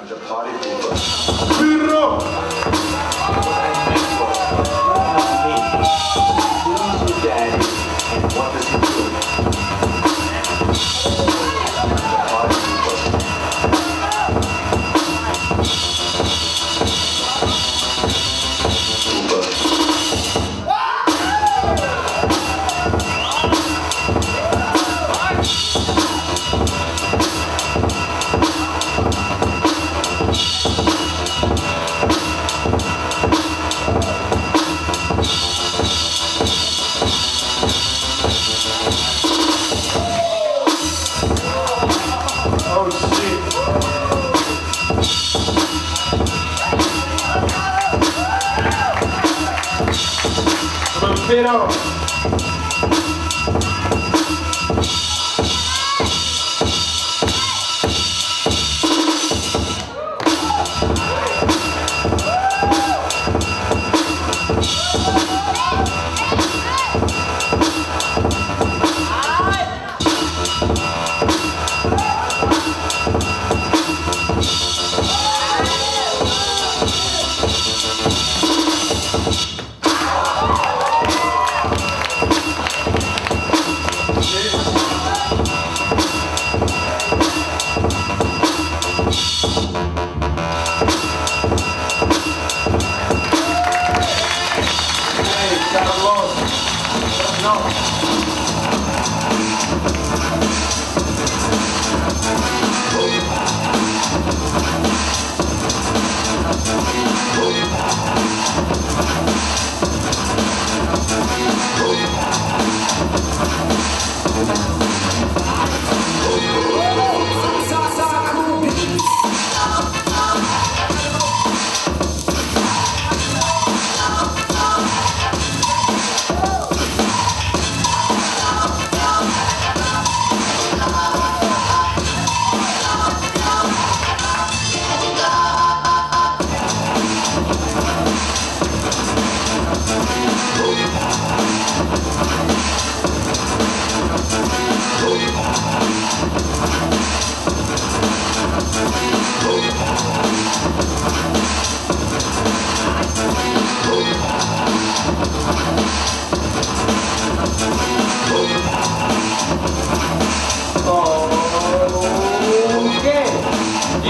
and the party people. Who's your daddy and what does he do? The party people. Pero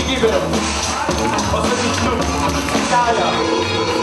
Give it up. What's the